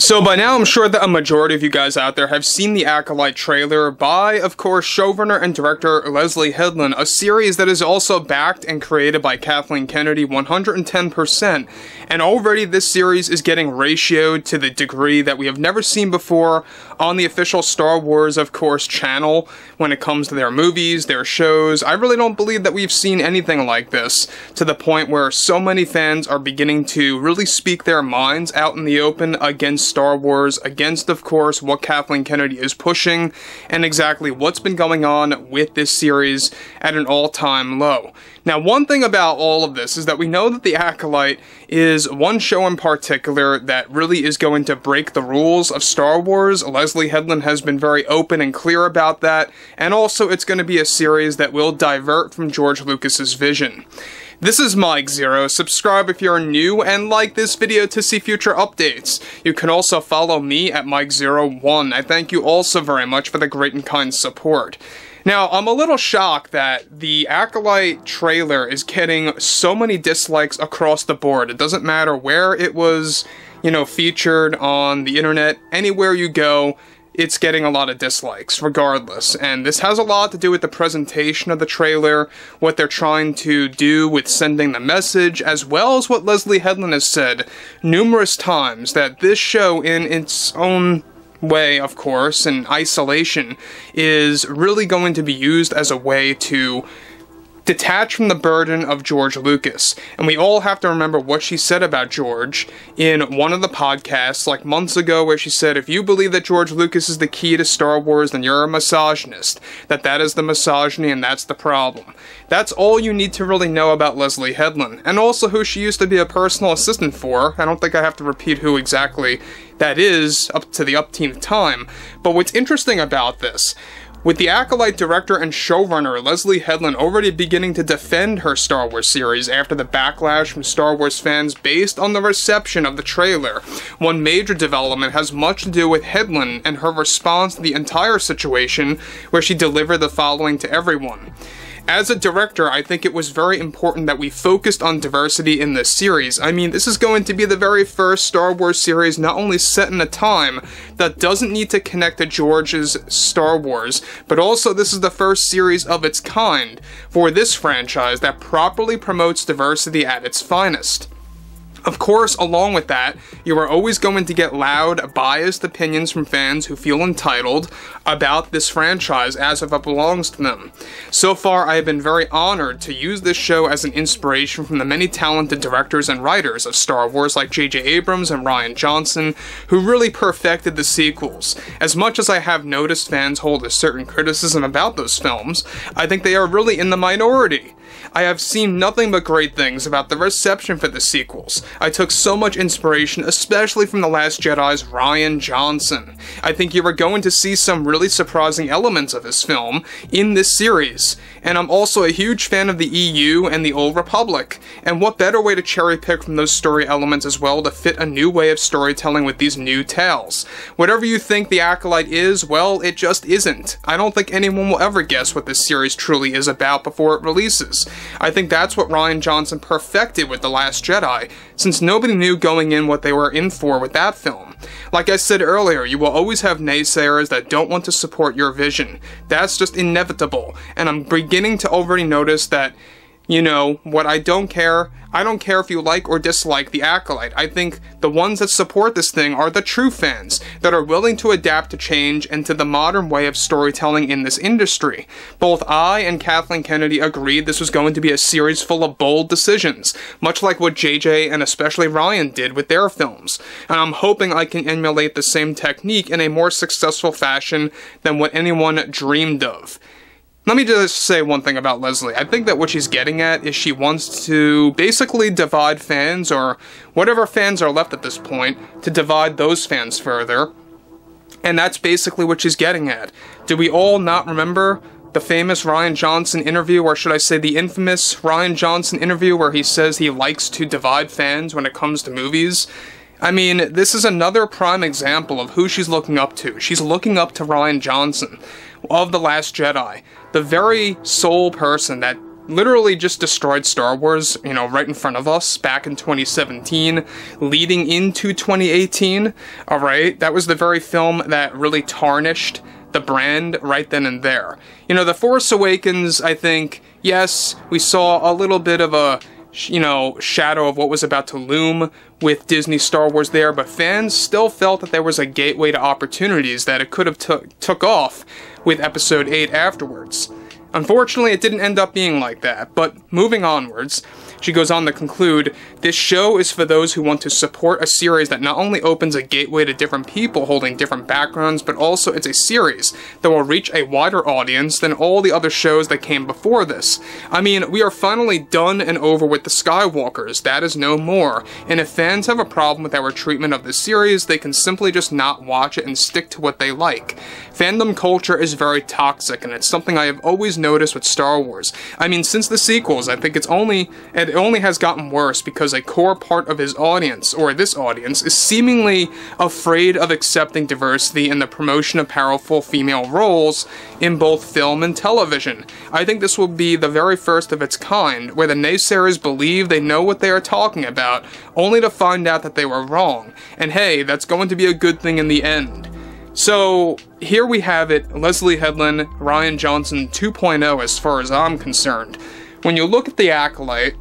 So by now, I'm sure that a majority of you guys out there have seen the Acolyte trailer by, of course, showrunner and director Leslye Headland, a series that is also backed and created by Kathleen Kennedy 110%, and already this series is getting ratioed to the degree that we have never seen before on the official Star Wars, of course, channel when it comes to their movies, their shows. I really don't believe that we've seen anything like this, to the point where so many fans are beginning to really speak their minds out in the open against Star Wars, against, of course, what Kathleen Kennedy is pushing, and exactly what's been going on with this series at an all-time low. Now, one thing about all of this is that we know that The Acolyte is one show in particular that really is going to break the rules of Star Wars. Leslye Headland has been very open and clear about that, and also it's going to be a series that will divert from George Lucas's vision. This is Mike Zeroh. Subscribe if you're new and like this video to see future updates. You can also follow me at MikeZeroh1. I thank you also very much for the great and kind support. Now, I'm a little shocked that the Acolyte trailer is getting so many dislikes across the board. It doesn't matter where it was, you know, featured on the internet, anywhere you go, it's getting a lot of dislikes, regardless. And this has a lot to do with the presentation of the trailer, what they're trying to do with sending the message, as well as what Leslye Headland has said numerous times, that this show, in its own way, of course, in isolation, is really going to be used as a way to detach from the burden of George Lucas. And we all have to remember what she said about George in one of the podcasts like months ago, where she said, if you believe that George Lucas is the key to Star Wars, then you're a misogynist, that is the misogyny and that's the problem. That's all you need to really know about Leslye Headland, and also who she used to be a personal assistant for. I don't think I have to repeat who exactly that is up to the upteenth time. But what's interesting about this, with the Acolyte director and showrunner Leslye Headland already beginning to defend her Star Wars series after the backlash from Star Wars fans based on the reception of the trailer, one major development has much to do with Headland and her response to the entire situation, where she delivered the following to everyone. As a director, I think it was very important that we focused on diversity in this series. I mean, this is going to be the very first Star Wars series not only set in a time that doesn't need to connect to George's Star Wars, but also this is the first series of its kind for this franchise that properly promotes diversity at its finest. Of course, along with that, you are always going to get loud, biased opinions from fans who feel entitled about this franchise as if it belongs to them. So far, I have been very honored to use this show as an inspiration from the many talented directors and writers of Star Wars like J.J. Abrams and Rian Johnson, who really perfected the sequels. As much as I have noticed fans hold a certain criticism about those films, I think they are really in the minority. I have seen nothing but great things about the reception for the sequels. I took so much inspiration, especially from The Last Jedi's Rian Johnson. I think you are going to see some really surprising elements of his film in this series. And I'm also a huge fan of the EU and the Old Republic. And what better way to cherry pick from those story elements as well to fit a new way of storytelling with these new tales. Whatever you think The Acolyte is, well, it just isn't. I don't think anyone will ever guess what this series truly is about before it releases. I think that's what Rian Johnson perfected with The Last Jedi, since nobody knew going in what they were in for with that film. Like I said earlier, you will always have naysayers that don't want to support your vision. That's just inevitable, and I'm beginning to already notice that, you know, what I don't care if you like or dislike The Acolyte. I think the ones that support this thing are the true fans, that are willing to adapt to change and to the modern way of storytelling in this industry. Both I and Kathleen Kennedy agreed this was going to be a series full of bold decisions, much like what JJ and especially Rian did with their films. And I'm hoping I can emulate the same technique in a more successful fashion than what anyone dreamed of. Let me just say one thing about Leslye. I think that what she's getting at is she wants to basically divide fans, or whatever fans are left at this point, to divide those fans further. And that's basically what she's getting at. Do we all not remember the famous Rian Johnson interview, or should I say the infamous Rian Johnson interview, where he says he likes to divide fans when it comes to movies? I mean, this is another prime example of who she's looking up to. She's looking up to Rian Johnson of The Last Jedi, the very sole person that literally just destroyed Star Wars, you know, right in front of us back in 2017, leading into 2018, all right? That was the very film that really tarnished the brand right then and there. You know, The Force Awakens, I think, yes, we saw a little bit of a, you know, shadow of what was about to loom with Disney Star Wars there, but fans still felt that there was a gateway to opportunities, that it could have took off with Episode 8 afterwards. Unfortunately, it didn't end up being like that, but moving onwards, she goes on to conclude, "This show is for those who want to support a series that not only opens a gateway to different people holding different backgrounds, but also it's a series that will reach a wider audience than all the other shows that came before this. I mean, we are finally done and over with the Skywalkers, that is no more, and if fans have a problem with our treatment of this series, they can simply just not watch it and stick to what they like. Fandom culture is very toxic, and it's something I have always noticed with Star Wars. I mean, since the sequels, I think it only has gotten worse because a core part of his audience, or this audience, is seemingly afraid of accepting diversity and the promotion of powerful female roles in both film and television. I think this will be the very first of its kind, where the naysayers believe they know what they are talking about, only to find out that they were wrong. And hey, that's going to be a good thing in the end." So, here we have it, Leslye Headland, Rian Johnson 2.0 as far as I'm concerned. When you look at The Acolyte,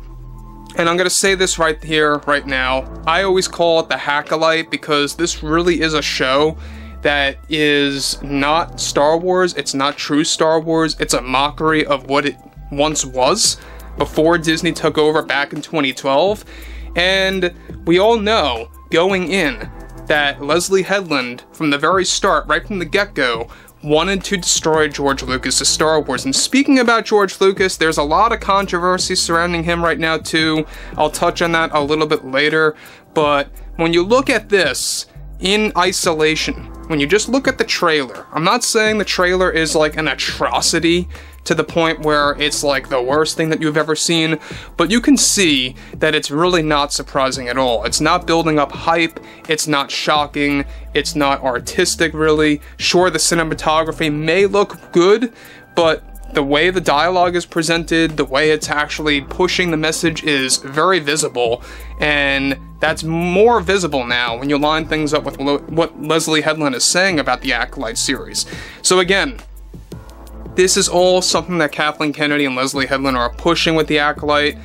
and I'm going to say this right here, right now, I always call it The Hackolyte because this really is a show that is not Star Wars, it's not true Star Wars, it's a mockery of what it once was before Disney took over back in 2012. And we all know, going in, that Leslye Headland, from the very start, right from the get-go, wanted to destroy George Lucas' Star Wars. And speaking about George Lucas, there's a lot of controversy surrounding him right now, too. I'll touch on that a little bit later. But when you look at this in isolation, when you just look at the trailer, I'm not saying the trailer is like an atrocity to the point where it's like the worst thing that you've ever seen, but you can see that it's really not surprising at all. It's not building up hype, it's not shocking, it's not artistic really. Sure, the cinematography may look good, but the way the dialogue is presented, the way it's actually pushing the message is very visible, and that's more visible now when you line things up with what Leslye Headland is saying about the Acolyte series. So again, this is all something that Kathleen Kennedy and Leslye Headland are pushing with The Acolyte.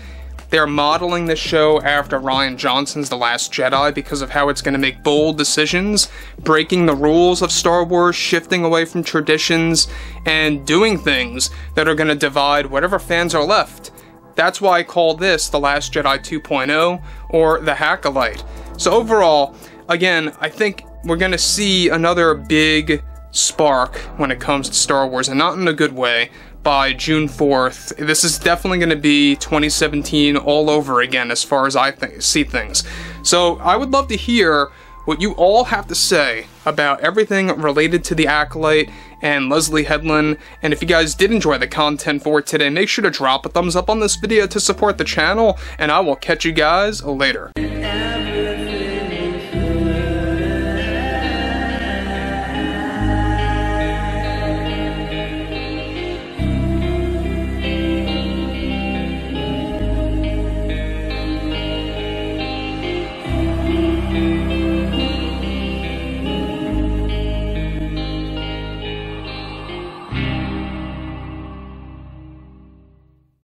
They're modeling this show after Rian Johnson's The Last Jedi because of how it's going to make bold decisions, breaking the rules of Star Wars, shifting away from traditions, and doing things that are going to divide whatever fans are left. That's why I call this The Last Jedi 2.0 or The Acolyte. So overall, again, I think we're going to see another big spark when it comes to Star Wars, and not in a good way, by June 4th. This is definitely going to be 2017 all over again as far as I see things. So I would love to hear what you all have to say about everything related to The Acolyte and Leslye Headland, and if you guys did enjoy the content for today, make sure to drop a thumbs up on this video to support the channel, and I will catch you guys later.